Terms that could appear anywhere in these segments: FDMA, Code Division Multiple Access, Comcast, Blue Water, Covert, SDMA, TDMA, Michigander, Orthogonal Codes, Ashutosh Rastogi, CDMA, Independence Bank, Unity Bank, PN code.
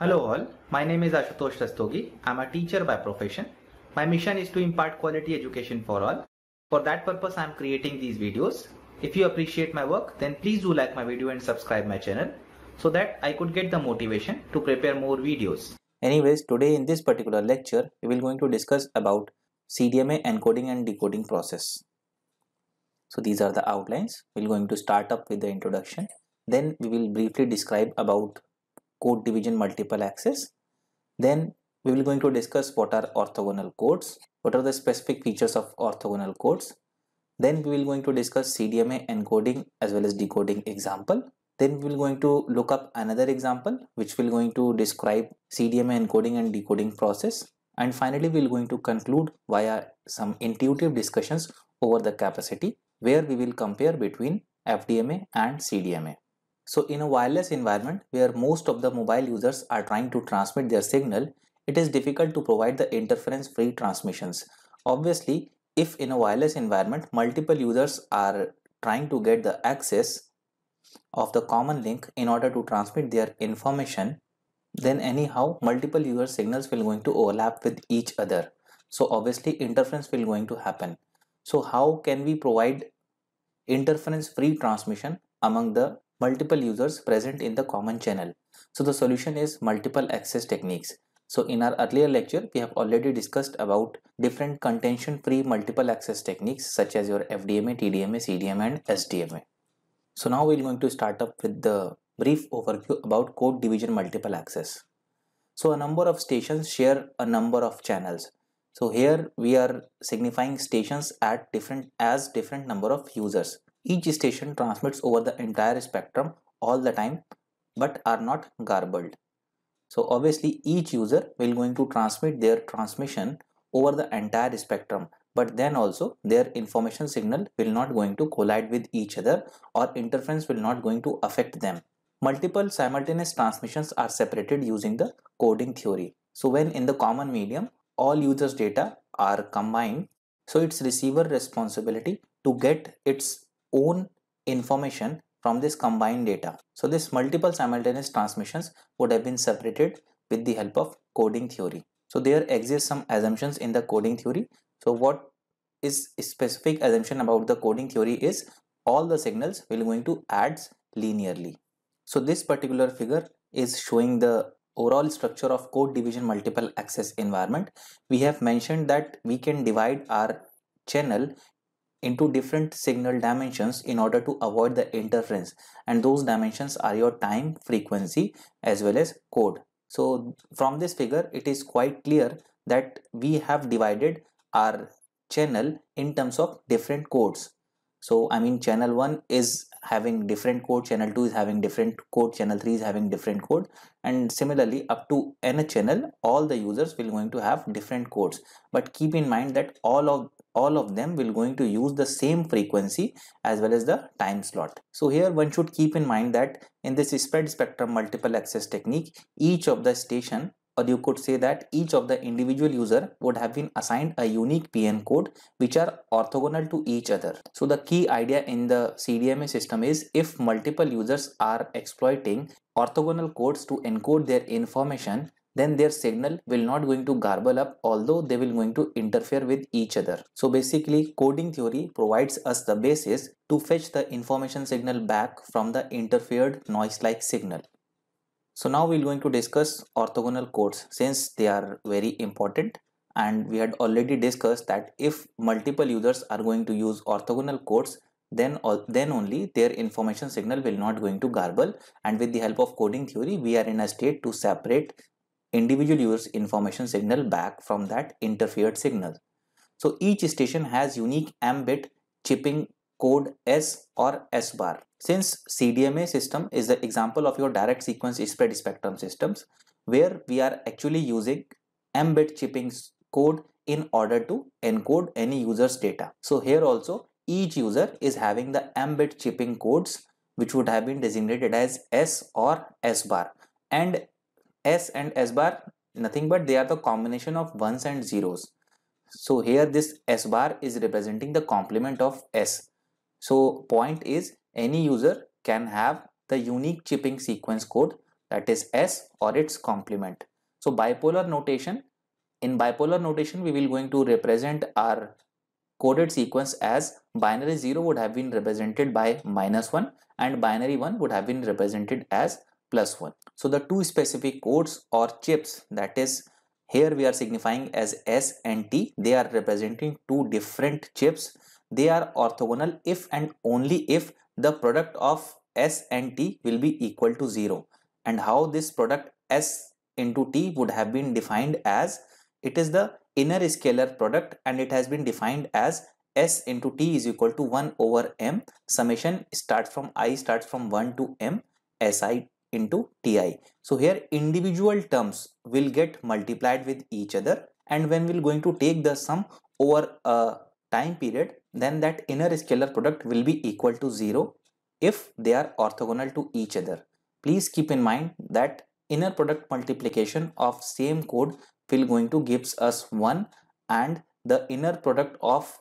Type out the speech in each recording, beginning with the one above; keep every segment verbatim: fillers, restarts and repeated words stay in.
Hello all, my name is Ashutosh Rastogi. I am a teacher by profession. My mission is to impart quality education for all. For that purpose, I am creating these videos. If you appreciate my work, then please do like my video and subscribe my channel so that I could get the motivation to prepare more videos. Anyways, today in this particular lecture, we will going to discuss about C D M A encoding and decoding process. So these are the outlines. We are going to start up with the introduction. Then we will briefly describe about code division multiple access. Then we will going to discuss what are orthogonal codes, what are the specific features of orthogonal codes. Then we will going to discuss C D M A encoding as well as decoding example. Then we will going to look up another example which will going to describe C D M A encoding and decoding process. And finally we will going to conclude via some intuitive discussions over the capacity where we will compare between F D M A and C D M A. So in a wireless environment where most of the mobile users are trying to transmit their signal, it is difficult to provide the interference-free transmissions. Obviously, if in a wireless environment multiple users are trying to get the access of the common link in order to transmit their information, then anyhow multiple user signals will going to overlap with each other. So obviously interference will going to happen. So how can we provide interference-free transmission among the multiple users present in the common channel? So the solution is multiple access techniques. So in our earlier lecture, we have already discussed about different contention-free multiple access techniques such as your F D M A, T D M A, C D M A and S D M A. So now we are going to start up with the brief overview about code division multiple access. So a number of stations share a number of channels. So here we are signifying stations at different as different number of users. Each station transmits over the entire spectrum all the time but are not garbled. So obviously each user will going to transmit their transmission over the entire spectrum, but then also their information signal will not going to collide with each other or interference will not going to affect them. Multiple simultaneous transmissions are separated using the coding theory. So when in the common medium all users' data are combined, so it's receiver responsibility to get its own information from this combined data. So this multiple simultaneous transmissions would have been separated with the help of coding theory. So there exist some assumptions in the coding theory. So what is a specific assumption about the coding theory is all the signals will going to adds linearly. So this particular figure is showing the overall structure of code division multiple access environment. We have mentioned that we can divide our channel into different signal dimensions in order to avoid the interference, and those dimensions are your time, frequency as well as code. So from this figure it is quite clear that we have divided our channel in terms of different codes. So I mean channel one is having different code, channel two is having different code, channel three is having different code, and similarly up to n channel all the users will going to have different codes, but keep in mind that all of all of them will going to use the same frequency as well as the time slot. So here one should keep in mind that in this spread spectrum multiple access technique, each of the station, or you could say that each of the individual user would have been assigned a unique P N code which are orthogonal to each other. So the key idea in the C D M A system is if multiple users are exploiting orthogonal codes to encode their information, then their signal will not going to garble up, although they will going to interfere with each other. So basically coding theory provides us the basis to fetch the information signal back from the interfered noise-like signal. So now we are going to discuss orthogonal codes since they are very important, and we had already discussed that if multiple users are going to use orthogonal codes, then, then only their information signal will not going to garble, and with the help of coding theory we are in a state to separate individual user's information signal back from that interfered signal. So each station has unique M bit chipping code S or S bar. Since C D M A system is the example of your direct sequence spread spectrum systems where we are actually using M bit chipping code in order to encode any user's data. So here also each user is having the M bit chipping codes which would have been designated as S or S bar, and S and S bar nothing but they are the combination of ones and zeros. So here this S bar is representing the complement of S. So point is any user can have the unique chipping sequence code that is S or its complement. So bipolar notation, in bipolar notation we will going to represent our coded sequence as binary zero would have been represented by minus one and binary one would have been represented as plus one. So the two specific codes or chips, that is here we are signifying as S and T, they are representing two different chips. They are orthogonal if and only if the product of S and T will be equal to zero. And how this product S into T would have been defined as, it is the inner scalar product and it has been defined as S into T is equal to one over m, summation starts from I starts from one to m, Si into Ti. So here individual terms will get multiplied with each other, and when we're going to take the sum over a time period, then that inner scalar product will be equal to zero if they are orthogonal to each other. Please keep in mind that inner product multiplication of same code will going to gives us one, and the inner product of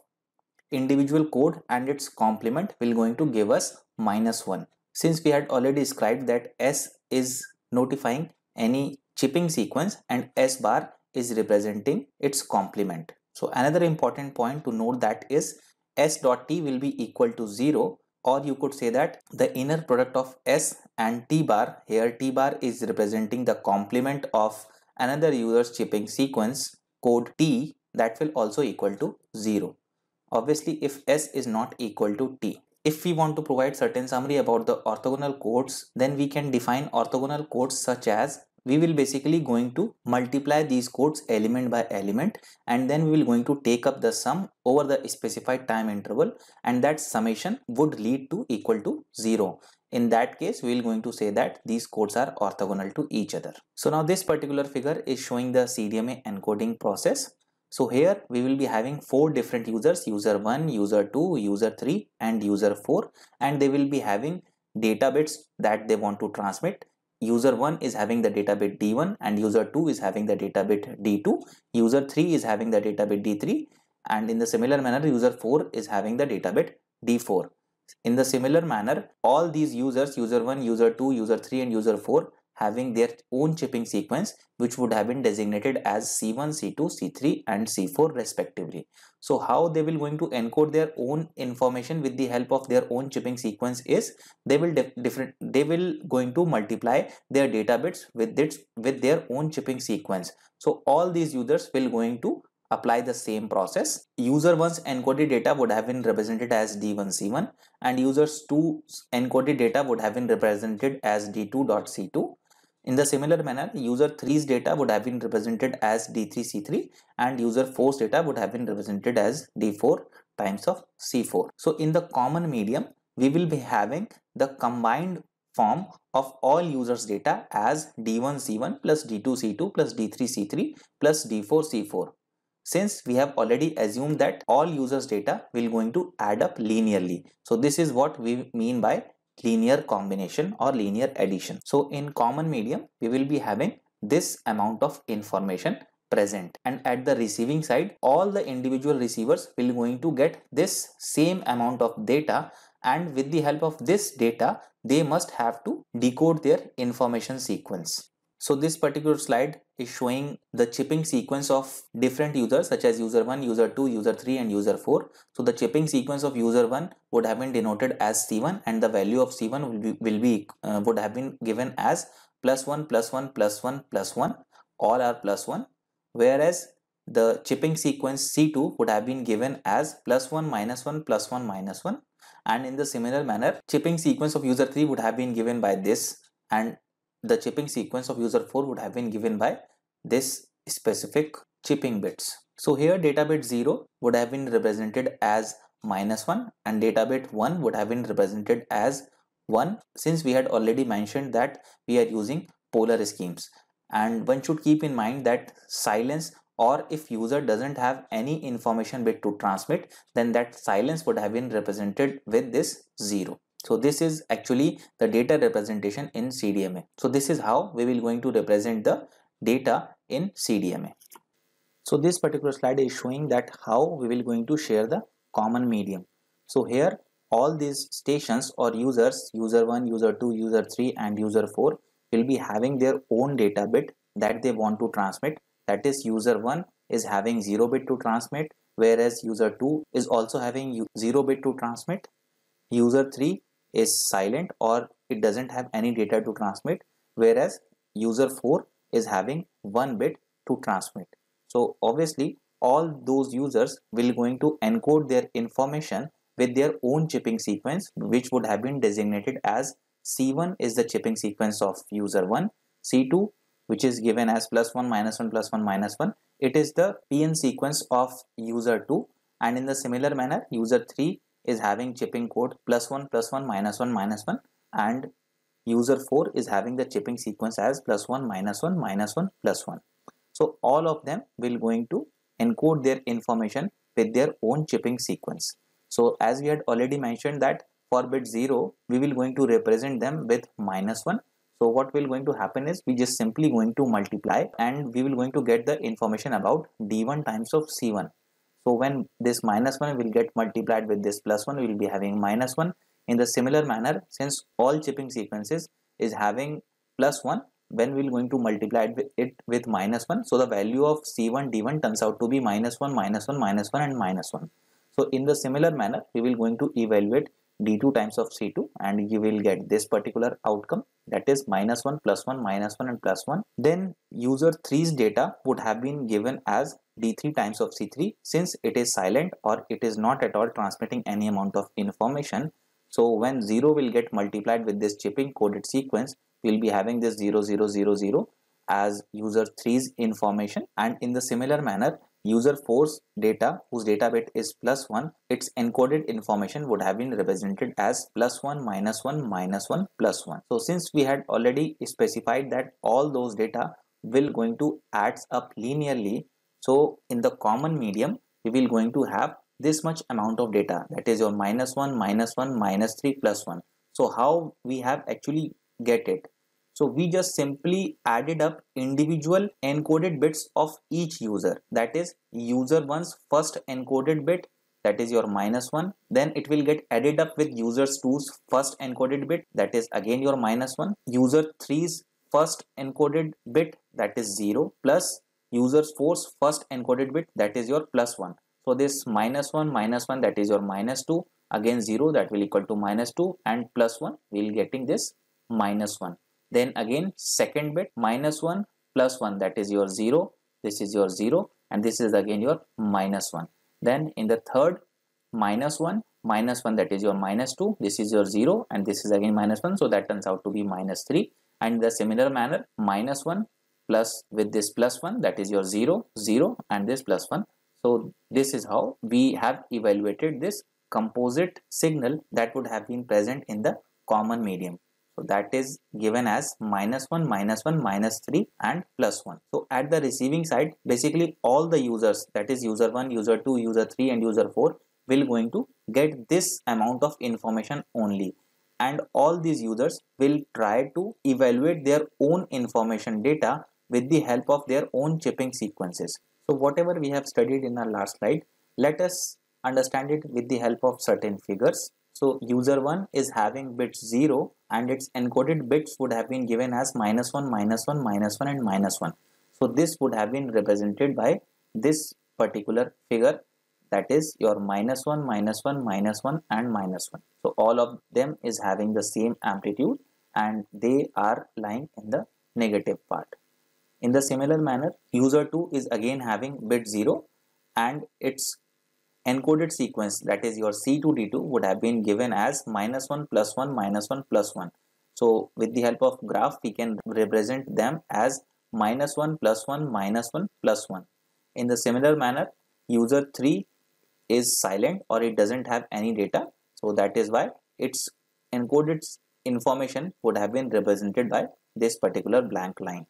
individual code and its complement will going to give us minus one. Since we had already described that S is notifying any chipping sequence and S bar is representing its complement. So another important point to note that is S dot T will be equal to zero, or you could say that the inner product of S and T bar, here T bar is representing the complement of another user's chipping sequence code T, that will also equal to zero. Obviously if S is not equal to T. If we want to provide certain summary about the orthogonal codes, then we can define orthogonal codes such as, we will basically going to multiply these codes element by element, and then we will going to take up the sum over the specified time interval, and that summation would lead to equal to zero. In that case we will going to say that these codes are orthogonal to each other. So now this particular figure is showing the C D M A encoding process. So here we will be having four different users, user one, user two, user three and user four, and they will be having data bits that they want to transmit. User one is having the data bit D one and user two is having the data bit D two, user three is having the data bit D three, and in the similar manner user four is having the data bit D four. In the similar manner all these users, user one, user two, user three and user four, having their own chipping sequence which would have been designated as C one, C two, C three and C four respectively. So how they will going to encode their own information with the help of their own chipping sequence is, they will different they will going to multiply their data bits with its with their own chipping sequence. So all these users will going to apply the same process. User one's encoded data would have been represented as D one C one and user two's encoded data would have been represented as D two dot C two. In the similar manner, user three's data would have been represented as D three C three and user four's data would have been represented as D four times of C four. So in the common medium, we will be having the combined form of all users' data as D one C one plus D two C two plus D three C three plus D four C four. Since we have already assumed that all users' data will going to add up linearly. So this is what we mean by linear combination or linear addition. So in common medium we will be having this amount of information present, and at the receiving side all the individual receivers will going to get this same amount of data, and with the help of this data they must have to decode their information sequence. So this particular slide is showing the chipping sequence of different users such as user one, user two, user three and user four. So the chipping sequence of user one would have been denoted as C one, and the value of C one will be, will be uh, would have been given as plus one, plus one, plus one, plus one, all are plus one, whereas the chipping sequence C two would have been given as plus one, minus one, plus one, minus one, and in the similar manner chipping sequence of user three would have been given by this, and the chipping sequence of user four would have been given by this specific chipping bits. So here data bit zero would have been represented as minus one and data bit one would have been represented as one. Since we had already mentioned that we are using polar schemes, and one should keep in mind that silence, or if user doesn't have any information bit to transmit, then that silence would have been represented with this zero. So this is actually the data representation in C D M A. So this is how we will going to represent the data in C D M A. So this particular slide is showing that how we will going to share the common medium. So here all these stations or users, user one, user two, user three and user four will be having their own data bit that they want to transmit. That is, user one is having zero bit to transmit, whereas user two is also having zero bit to transmit. User three is silent, or it doesn't have any data to transmit, whereas user four is having one bit to transmit. So obviously all those users will going to encode their information with their own chipping sequence, which would have been designated as C one is the chipping sequence of user one, C two, which is given as plus one, minus one, plus one, minus one. It is the P N sequence of user two, and in the similar manner user three is having chipping code plus one, plus one, minus one, minus one, and user four is having the chipping sequence as plus one, minus one, minus one, plus one. So all of them will going to encode their information with their own chipping sequence. So as we had already mentioned that for bit zero, we will going to represent them with minus one. So what will going to happen is we just simply going to multiply, and we will going to get the information about D one times of C one. So when this minus one will get multiplied with this plus one, we will be having minus one. In the similar manner, since all chipping sequences is having plus one, when we will going to multiply it with minus one, so the value of C one, D one turns out to be minus one, minus one, minus one, and minus one. So in the similar manner, we will going to evaluate D two times of C two, and you will get this particular outcome, that is minus one, plus one, minus one, and plus one. Then user three's data would have been given as D three times of C three, since it is silent or it is not at all transmitting any amount of information. So when zero will get multiplied with this chipping coded sequence, we'll be having this zero zero zero zero as user three's information, and in the similar manner user four's data, whose data bit is plus one, its encoded information would have been represented as plus one, minus one, minus one, plus one. So since we had already specified that all those data will going to adds up linearly, so in the common medium we will going to have this much amount of data, that is your minus one, minus one, minus three, plus one. So how we have actually get it? So we just simply added up individual encoded bits of each user, that is user one's first encoded bit, that is your minus one, then it will get added up with user two's first encoded bit, that is again your minus one, user three's first encoded bit, that is zero, plus user four's first encoded bit, that is your plus one. So this minus one, minus one, that is your minus two, again zero, that will equal to minus two, and plus one, we will getting this minus one. Then again second bit, minus one, plus one, that is your zero, this is your zero, and this is again your minus one. Then in the third, minus one, minus one, that is your minus two, this is your zero, and this is again minus one, so that turns out to be minus three. And the similar manner, minus one plus with this plus one, that is your zero, zero, and this plus one. So this is how we have evaluated this composite signal that would have been present in the common medium. So that is given as minus one, minus one, minus three, and plus one. So at the receiving side, basically all the users, that is user one, user two, user three, and user four, will going to get this amount of information only. And all these users will try to evaluate their own information data with the help of their own chipping sequences. So whatever we have studied in our last slide, let us understand it with the help of certain figures. So user one is having bit zero, and its encoded bits would have been given as minus one, minus one, minus one, and minus one. So this would have been represented by this particular figure, that is your minus one, minus one, minus one, and minus one. So all of them is having the same amplitude, and they are lying in the negative part. In the similar manner, user two is again having bit zero, and its encoded sequence, that is your C two D two, would have been given as minus one, plus one, minus one, plus one. So with the help of graph, we can represent them as minus one, plus one, minus one, plus one. In the similar manner, user three is silent, or it doesn't have any data. So that is why its encoded information would have been represented by this particular blank line.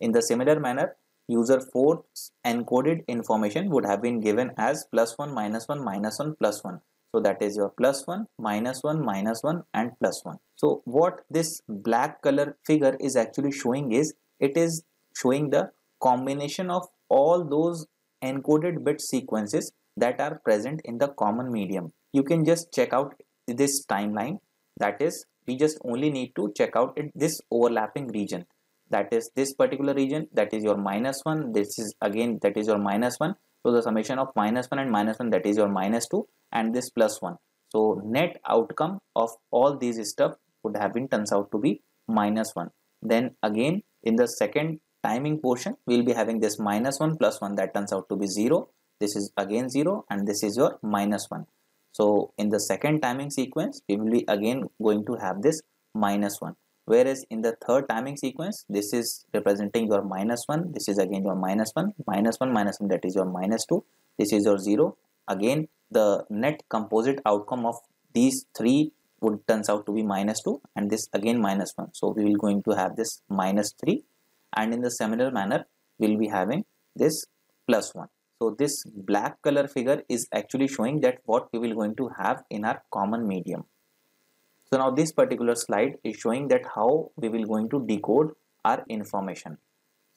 In the similar manner, user four's encoded information would have been given as plus one, minus one, minus one, plus one. So that is your plus one, minus one, minus one, and plus one. So what this black color figure is actually showing is, it is showing the combination of all those encoded bit sequences that are present in the common medium. You can just check out this timeline, that is we just only need to check out it, this overlapping region, that is this particular region, that is your minus one, this is again that is your minus one, so the summation of minus one and minus one, that is your minus two, and this plus one. So net outcome of all these stuff would have been turns out to be minus one. Then again in the second timing portion we will be having this minus one plus one, that turns out to be zero. This is again zero and this is your minus one. So in the second timing sequence we will be again going to have this minus one. Whereas in the third timing sequence, this is representing your minus one, this is again your minus one, minus one, minus one, that is your minus two, this is your zero. Again, the net composite outcome of these three would turns out to be minus two, and this again minus one. So we will going to have this minus three, and in the similar manner, we will be having this plus one. So this black color figure is actually showing that what we will going to have in our common medium. So now this particular slide is showing that how we will going to decode our information.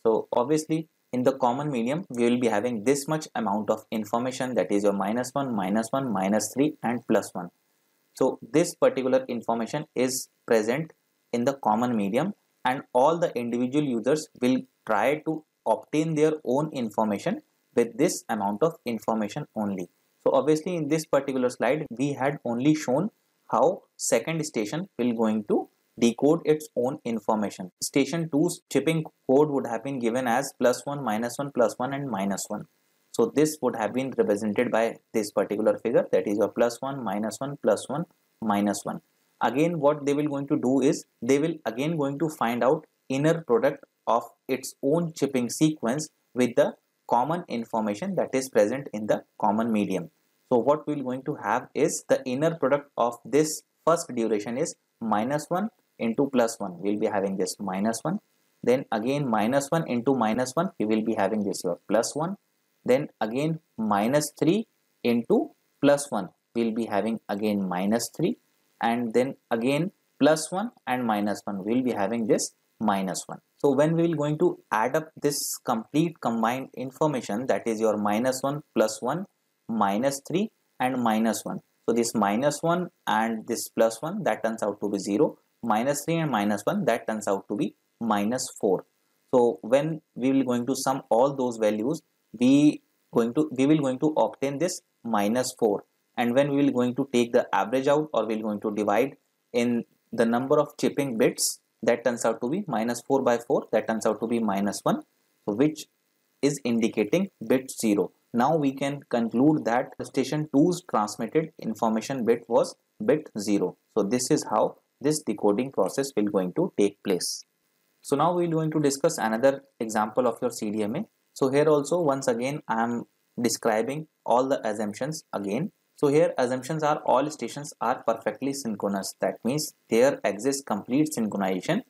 So obviously in the common medium we will be having this much amount of information, that is your minus one, minus one, minus three and plus one. So this particular information is present in the common medium, and all the individual users will try to obtain their own information with this amount of information only. So obviously in this particular slide we had only shown how second station will going to decode its own information. Station two's chipping code would have been given as plus one, minus one, plus one and minus one. So this would have been represented by this particular figure, that is your plus one, minus one, plus one, minus one. Again what they will going to do is they will again going to find out inner product of its own chipping sequence with the common information that is present in the common medium. So what we are going to have is the inner product of this first duration is minus one into plus one. We will be having this minus one. Then again minus one into minus one. We will be having this your plus one. Then again minus three into plus one. We will be having again minus three. And then again plus one and minus one. We will be having this minus one. So when we will going to add up this complete combined information, that is your minus one plus one. minus three and minus one. So this minus one and this plus one, that turns out to be zero. minus three and minus one, that turns out to be minus four. So when we will going to sum all those values, we going to we will going to obtain this minus four. And when we will going to take the average out, or we will going to divide in the number of chipping bits, that turns out to be minus four by four, that turns out to be minus one, which is indicating bit zero. Now we can conclude that station two's transmitted information bit was bit zero. So this is how this decoding process will going to take place. So now we are going to discuss another example of your C D M A. So here also once again I am describing all the assumptions again. So here assumptions are all stations are perfectly synchronous. That means there exists complete synchronization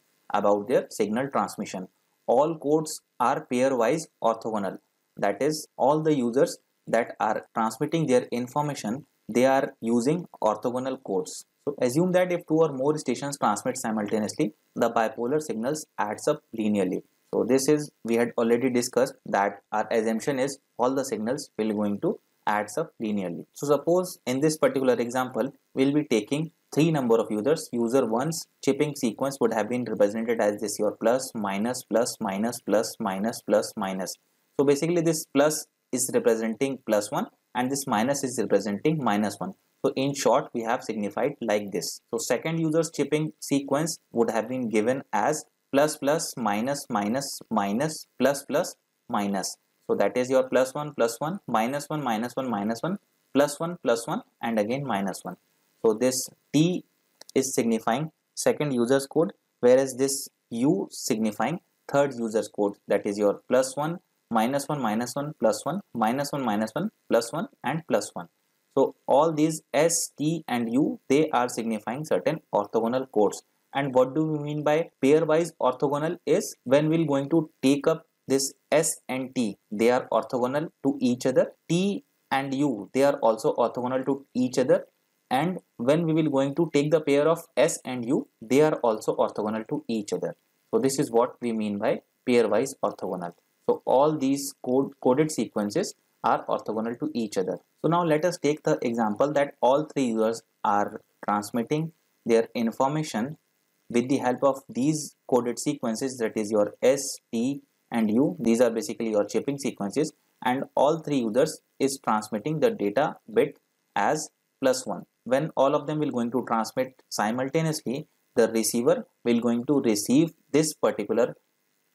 about their signal transmission. All codes are pairwise orthogonal. That is, all the users that are transmitting their information, they are using orthogonal codes. So assume that if two or more stations transmit simultaneously, the bipolar signals adds up linearly. So this is, we had already discussed that our assumption is all the signals will going to adds up linearly. So suppose in this particular example, we'll be taking three number of users. User one's chipping sequence would have been represented as this your plus, minus, plus, minus, plus, minus, plus, minus. So basically this plus is representing plus one and this minus is representing minus one. So in short we have signified like this. So second user's chipping sequence would have been given as plus plus minus minus minus plus plus minus. So that is your plus one plus one minus one minus one minus one plus one plus one and again minus one. So this T is signifying second user's code, whereas this U signifying third user's code, that is your plus one minus one minus one plus one minus one minus one plus one and plus one. So all these S, T and U, they are signifying certain orthogonal codes. And what do we mean by pairwise orthogonal is when we're going to take up this S and T, they are orthogonal to each other. T and U, they are also orthogonal to each other. And when we will going to take the pair of S and U, they are also orthogonal to each other. So this is what we mean by pairwise orthogonal. So all these code, coded sequences are orthogonal to each other. So now let us take the example that all three users are transmitting their information with the help of these coded sequences, that is your S, T and U. These are basically your chipping sequences, and all three users is transmitting the data bit as plus one. When all of them will going to transmit simultaneously, the receiver will going to receive this particular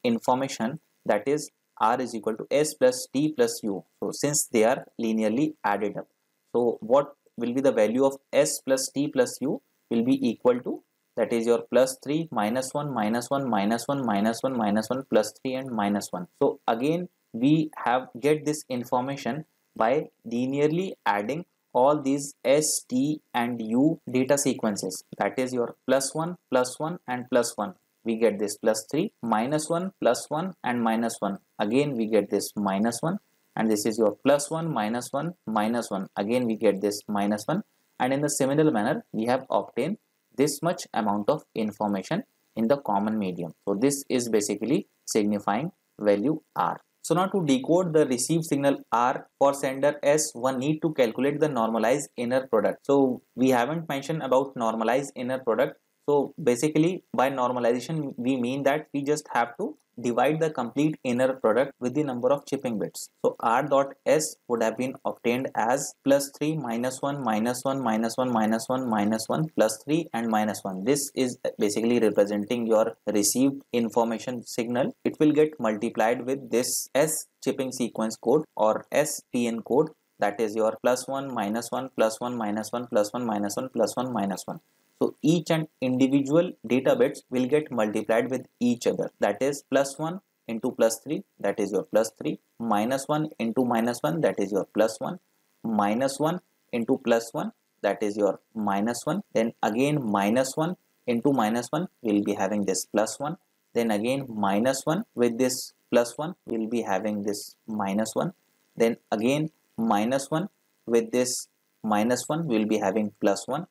information, that is R is equal to S plus T plus U. So since they are linearly added up, so what will be the value of S plus T plus U will be equal to, that is your plus three, minus one, minus one, minus one, minus one, minus one, plus three and minus one. So again we have get this information by linearly adding all these S, T and U data sequences, that is your plus one, plus one and plus one. We get this plus three, minus one, plus one and minus one. Again we get this minus one, and this is your plus one, minus one, minus one. Again we get this minus one, and in the similar manner we have obtained this much amount of information in the common medium. So this is basically signifying value R. So now to decode the received signal R for sender S, one need to calculate the normalized inner product. So we haven't mentioned about normalized inner product. So basically by normalization we mean that we just have to divide the complete inner product with the number of chipping bits. So R dot S would have been obtained as plus three, minus one, minus one, minus one, minus one, minus one, plus three and minus one. This is basically representing your received information signal. It will get multiplied with this S chipping sequence code or S P N code, that is your plus one, minus one, plus one, minus one, plus one, minus one, plus one, minus one. So each and individual data bits will get multiplied with each other, that is plus one into plus three, that is your plus three, minus one into minus one, that is your plus one, minus one into plus one, that is your minus one, then again minus one into minus one, we'll be having this plus one, then again minus one with this plus one, we'll be having this minus one, then again minus one with this minus one, we'll be having plus one,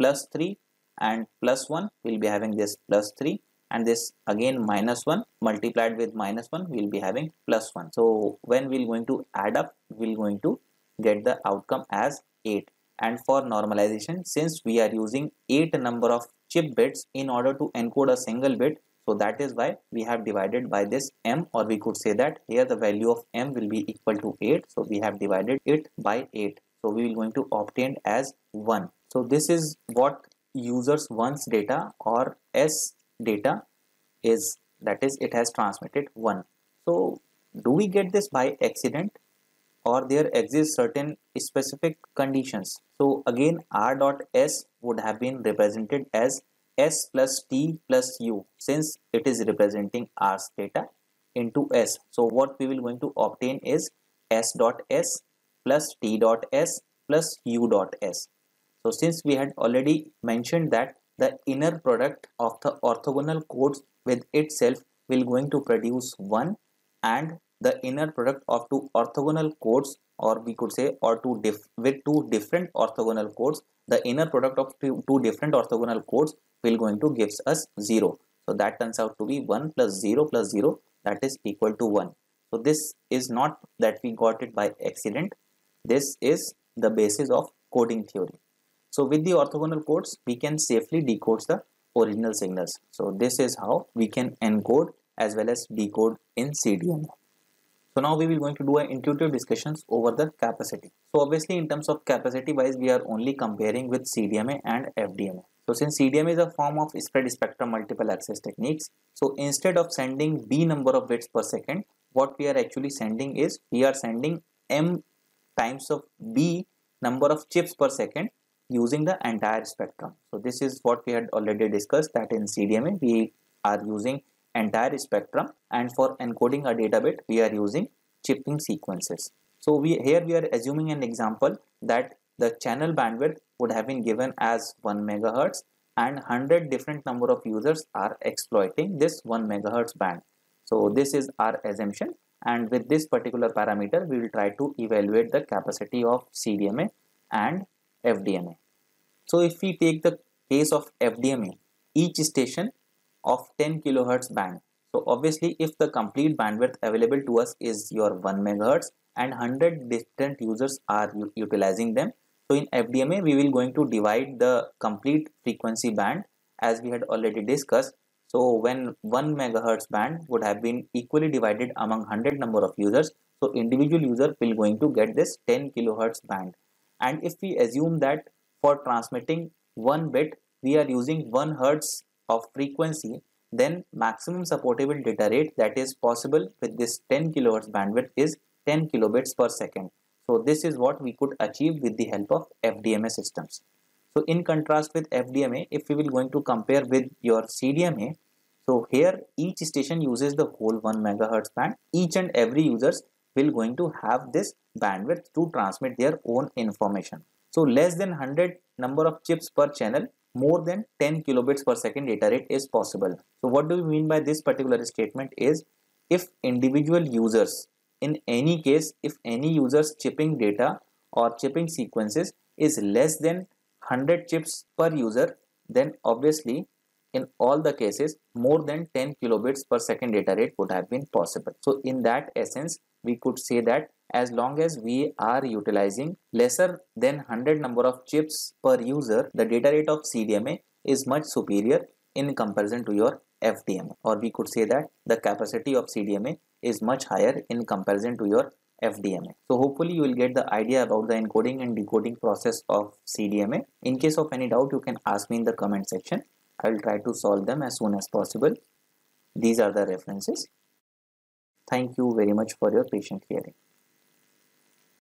plus three and plus one, we'll be having this plus three, and this again minus one multiplied with minus one, we'll be having plus one. So when we're going to add up, we're going to get the outcome as eight. And for normalization, since we are using eight number of chip bits in order to encode a single bit, so that is why we have divided by this M, or we could say that here the value of M will be equal to eight. So we have divided it by eight. So we are going to obtain as one. So this is what users one's data or S data is, that is it has transmitted one. So do we get this by accident, or there exist certain specific conditions? So again R dot S would have been represented as S plus T plus U, since it is representing R's data into S. So what we will going to obtain is S dot S plus T dot S plus U dot S. So since we had already mentioned that the inner product of the orthogonal codes with itself will going to produce one, and the inner product of two orthogonal codes, or we could say or two diff with two different orthogonal codes, the inner product of two, two different orthogonal codes will going to gives us zero. So that turns out to be one plus zero plus zero, that is equal to one. So this is not that we got it by accident. This is the basis of coding theory. So with the orthogonal codes, we can safely decode the original signals. So this is how we can encode as well as decode in C D M A. So now we will going to do an intuitive discussions over the capacity. So obviously in terms of capacity wise, we are only comparing with C D M A and F D M A. So since C D M A is a form of spread spectrum multiple access techniques, so instead of sending B number of bits per second, what we are actually sending is we are sending M times of B number of chips per second using the entire spectrum. So this is what we had already discussed, that in C D M A we are using entire spectrum, and for encoding a data bit we are using chipping sequences. So we here we are assuming an example that the channel bandwidth would have been given as one megahertz, and one hundred different number of users are exploiting this one megahertz band. So this is our assumption, and with this particular parameter we will try to evaluate the capacity of C D M A and F D M A. So if we take the case of F D M A, each station of ten kilohertz band. So obviously if the complete bandwidth available to us is your one megahertz and one hundred different users are utilizing them, So in F D M A, we will going to divide the complete frequency band as we had already discussed. So when one megahertz band would have been equally divided among one hundred number of users, so individual user will going to get this ten kilohertz band. And if we assume that for transmitting one bit, we are using one hertz of frequency, then maximum supportable data rate that is possible with this ten kilohertz bandwidth is ten kilobits per second. So this is what we could achieve with the help of F D M A systems. So in contrast with F D M A, if we will going to compare with your C D M A, so here each station uses the whole one megahertz band. Each and every users will going to have this bandwidth to transmit their own information. So less than one hundred number of chips per channel, more than ten kilobits per second data rate is possible. So what do we mean by this particular statement is, if individual users, in any case, if any user's chipping data or chipping sequences is less than one hundred chips per user, then obviously in all the cases more than ten kilobits per second data rate would have been possible. So in that essence, we could say that as long as we are utilizing lesser than one hundred number of chips per user, the data rate of C D M A is much superior in comparison to your F D M A, or we could say that the capacity of C D M A is much higher in comparison to your F D M A. So hopefully you will get the idea about the encoding and decoding process of C D M A. In case of any doubt, you can ask me in the comment section. I will try to solve them as soon as possible. These are the references. Thank you very much for your patient hearing.